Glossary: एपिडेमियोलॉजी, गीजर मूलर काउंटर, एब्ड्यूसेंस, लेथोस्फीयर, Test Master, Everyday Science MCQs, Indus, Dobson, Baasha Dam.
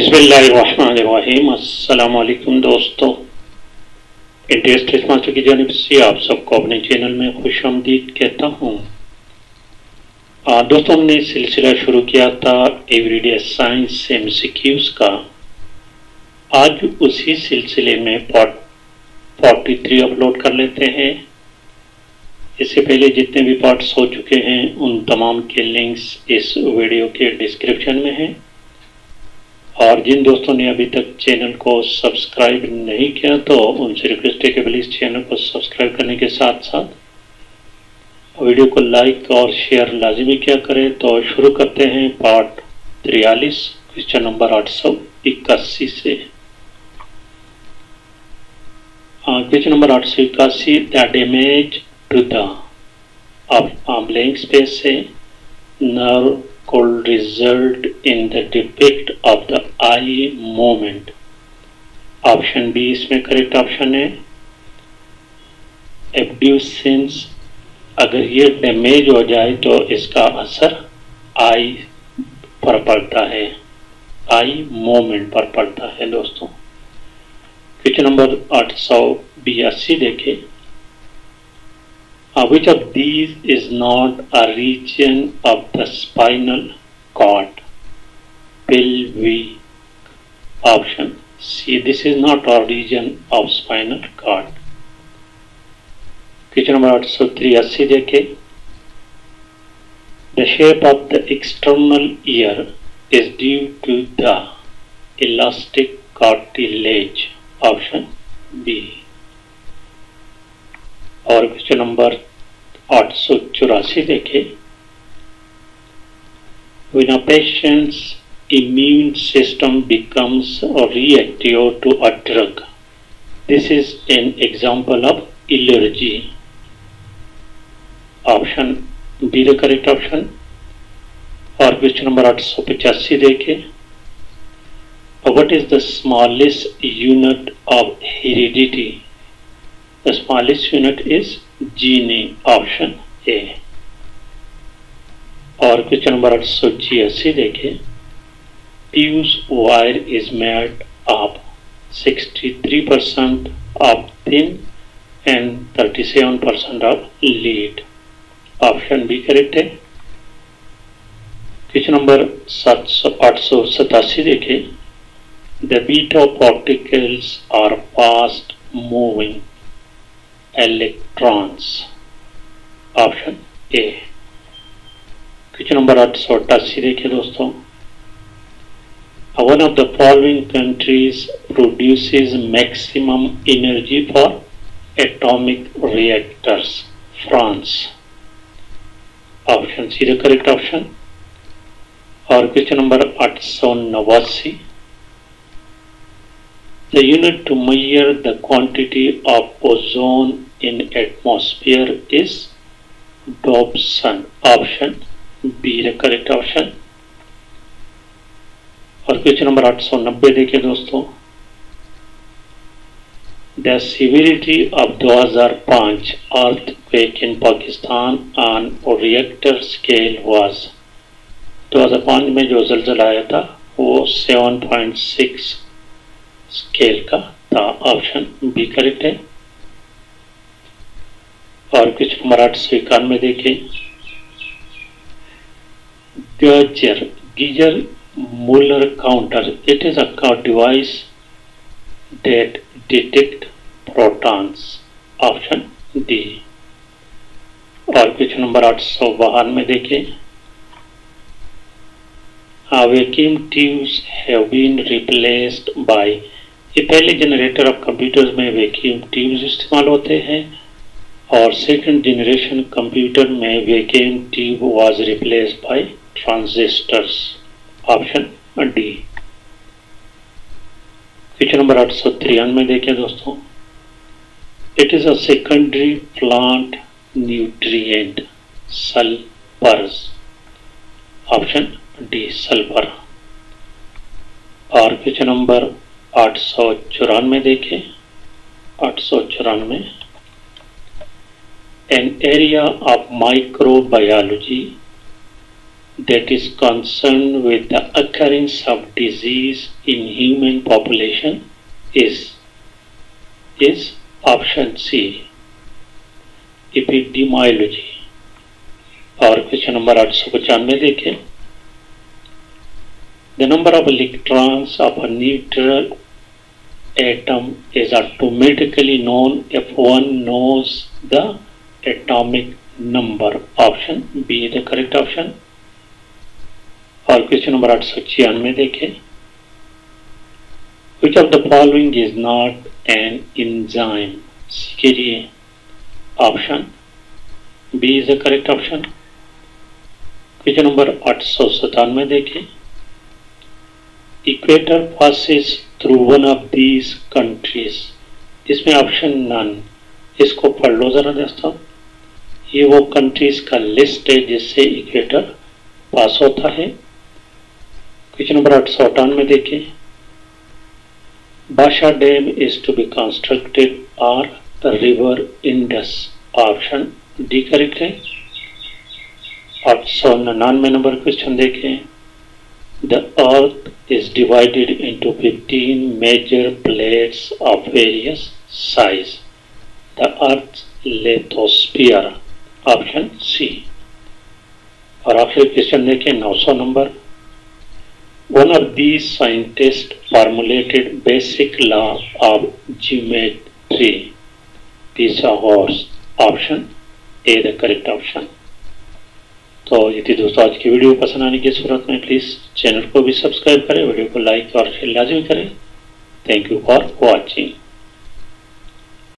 बिस्मिल्लाहिर्रहमानिर्रहीम। अस्सलाम वालेकुम दोस्तों, टेस्ट मास्टर की जानिब से आप सबको अपने चैनल में खुश आमदीद कहता हूँ। दोस्तों, हमने सिलसिला शुरू किया था एवरीडे साइंस एमसीक्यूज का। आज उसी सिलसिले में पार्ट 43 अपलोड कर लेते हैं। इससे पहले जितने भी पार्ट्स हो चुके हैं उन तमाम के लिंक्स इस वीडियो के डिस्क्रिप्शन में हैं, और जिन दोस्तों ने अभी तक चैनल को सब्सक्राइब नहीं किया तो उनसे रिक्वेस्ट है कि प्लीज़ चैनल को सब्सक्राइब करने के साथ साथ वीडियो को लाइक और शेयर लाजिमी किया करें। तो शुरू करते हैं पार्ट 43 क्वेश्चन नंबर 881 से। Question number 881 the damage to the blank space से nerve could result in the defect of the eye movement। Option B इसमें करेक्ट ऑप्शन है एब्ड्यूसेंस। अगर ये डैमेज हो जाए तो इसका असर आई पर पड़ता है, आई मूवमेंट पर पड़ता है। दोस्तों, क्वेश्चन नंबर 882 देखें। Which of these is not a region of the spinal cord? Pelvic option C। This is not a region of spinal cord। Question number 883 देखें। The shape of the external ear is due to the elastic cartilage। Option B। और question number 884 देखें। When a patient's immune system becomes reactive to a drug, this is an example of allergy। Option B the correct option. और question number 885 देखें। What is the smallest unit of heredity? The smallest unit is gene। Option A. और question number 886 देखें। Fuse wire is made up 63% of thin and 37% of lead। Option B correct है। Question number 887 देखें। The beta particles are fast moving electrons। Option A. Question number 888 देखिए दोस्तों। One of the following countries produces maximum energy for atomic reactors. France. Option C the correct option. और question number 889। The unit to measure the quantity of ozone in atmosphere is Dobson। Option B the correct option। और question number 890 देखिए दोस्तों। The severity of 2005 earthquake in Pakistan on reactor scale was। 2005 में जो जलजला आया था वो 7.6 scale का था। ऑप्शन बी करेक्ट है। और क्वेश्चन नंबर 891 देखें। गीजर मूलर काउंटर it is a device that detect protons. Option D. और क्वेश्चन नंबर 892 देखें। Vacuum tubes have been replaced by. ये पहले जनरेटर ऑफ कंप्यूटर्स में वैक्यूम ट्यूब्स इस्तेमाल होते हैं, और सेकंड जनरेशन कंप्यूटर में vacuum tube was replaced by transistors. Option D. Question number 893 देखिए दोस्तों। It is a secondary plant nutrient sulphurs. Option D sulphur. और क्वेश्चन नंबर 894 देखें। 894 an area of microbiology that is concerned with the occurrence of disease in human population is option C, एपिडेमियोलॉजी। और question number 895 देखें, the number of electrons of a neutral atom is automatically known if one knows the atomic number. Option B is the correct option. और question number 896 देखें, which of the following is not an enzyme. इसके लिए option B is the correct option. Question number 897 देखें, equator passes through one of these countries. इसमें option none, इसको पढ़ लो जरा दोस्तों। ये वो कंट्रीज का लिस्ट है जिससे इक्वेटर पास होता है। क्वेश्चन नंबर 898 देखें, Bhasha dam is to be constructed और river Indus. Option D correct है। 899 नंबर क्वेश्चन देखें, the earth is divided into 15 major plates of various size. The earth लेथोस्फीयर। Option C. और आखिरी क्वेश्चन देखें 900 number, one of these scientist formulated basic law of geometry. Horse. Option A the correct option. तो ये थी दोस्तों आज की video. पसंद आने की सूरत में प्लीज़ चैनल को भी सब्सक्राइब करें, वीडियो को लाइक और शेयर लाजमी करें। Thank you for watching.